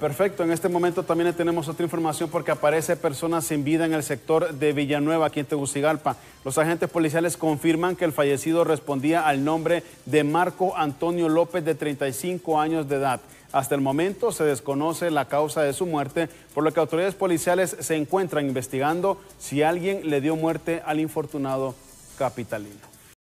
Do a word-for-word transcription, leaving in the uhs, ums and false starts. Perfecto, en este momento también tenemos otra información porque aparece personas sin vida en el sector de Villa Nueva, aquí en Tegucigalpa. Los agentes policiales confirman que el fallecido respondía al nombre de Marco Antonio López, de treinta y cinco años de edad. Hasta el momento se desconoce la causa de su muerte, por lo que autoridades policiales se encuentran investigando si alguien le dio muerte al infortunado capitalino.